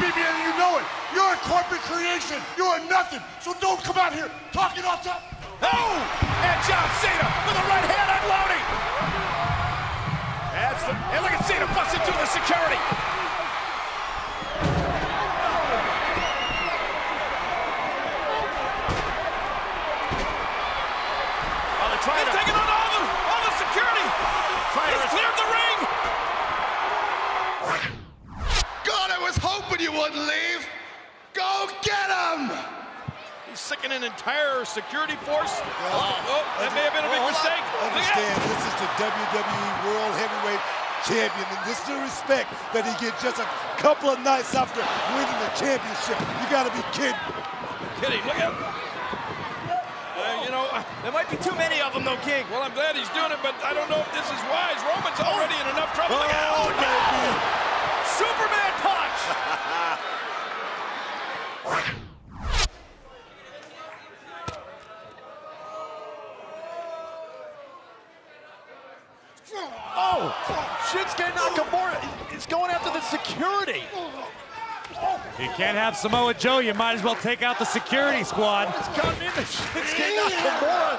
BBN, and you know it. You're a corporate creation. You are nothing. So don't come out here talking off top. Oh! And John Cena with a right hand unloading. That's the... And look at Cena busting through the security. They're taking on all the security. He's cleared the ring. God, I was hoping you wouldn't leave. Go get him. He's sicking an entire security force. Oh, that may have been a big mistake. Understand, this is the WWE World Heavyweight Champion, and this is the respect that he gets just a couple of nights after winning the championship. You got to be kidding. Kidding. Look at him. There might be too many of them, though, King. Well, I'm glad he's doing it, but I don't know if this is wise. Roman's already in enough trouble. Oh, oh no! Superman punch! Oh! Shinsuke Nakamura is going after the security. You can't have Samoa Joe, you might as well take out the security squad. It's gotten into Shinsuke Nakamura,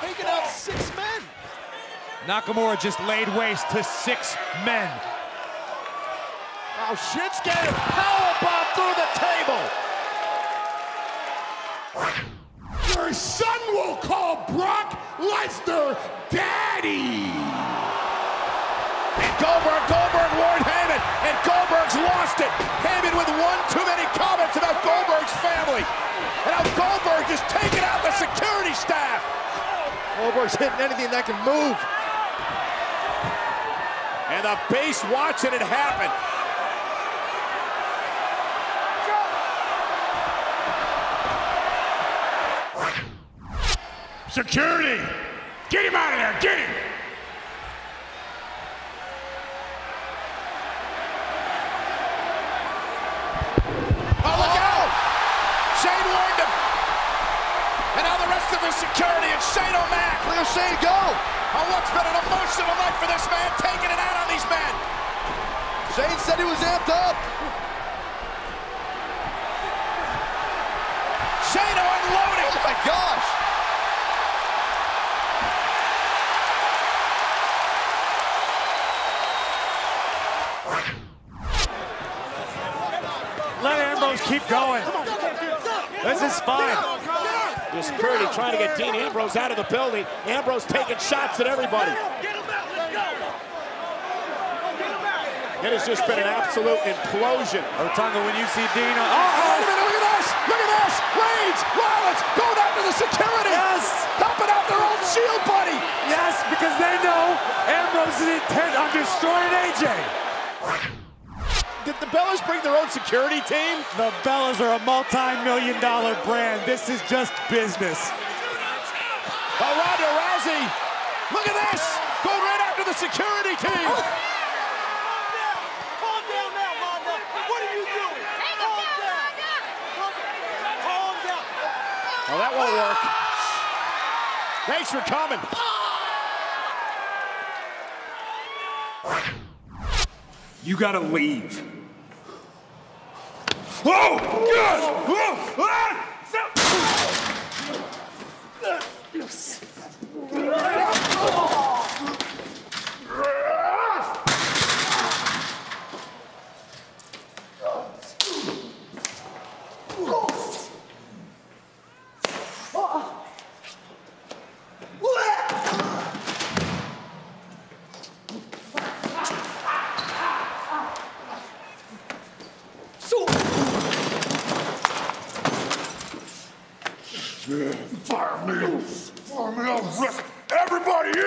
taking out 6 men. Nakamura just laid waste to 6 men. Oh, Shinsuke powerbomb through the table. Your son will call Brock Lesnar daddy. And Goldberg warned Hammond, and Goldberg's lost it. Hammond with one too many comments about Goldberg's family. And now Goldberg just taking out the security staff. Goldberg's hitting anything that can move. And the base watching it happen. Security! Get him out of there, get him! Security and Shane O'Mac. Look at Shane go. Oh, what's been an emotional night for this man, taking it out on these men. Shane said he was amped up. Shane unloading. Oh my gosh. Let Ambrose keep going. This is fine. The security trying to get Dean Ambrose out of the building. Ambrose taking shots at everybody. Get him out, let's go! Get him out! It has just been an absolute implosion. Otunga, when you see Dean... Uh-oh! Look at this! Look at this! Reigns! Rollins! Going after the security! Yes! Helping out their own Shield buddy! Yes, because they know Ambrose is intent on destroying AJ. Did the Bellas bring their own security team? The Bellas are a multi-million-dollar brand. This is just business. Oh, Ronda Rousey! Look at this! Go right after the security team! Oh. Calm down now, Ronda! What are you doing? Take calm down, Ronda! Calm down! Well, that won't work. Thanks for coming. You gotta leave. Oh, God! Oh, everybody in here!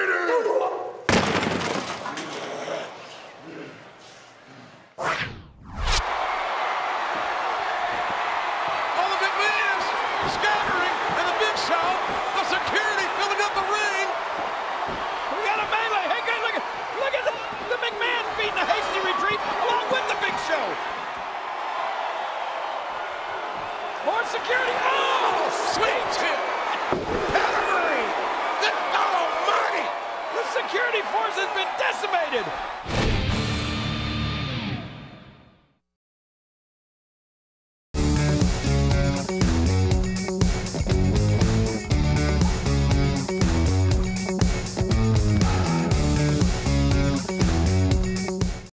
All of it is scattering in the big shout. The security filling up the ring. We got a melee. Hey guys, look at the McMahon beating a hasty retreat along with the big show. More security. Oh, sweet tip. Security force has been decimated!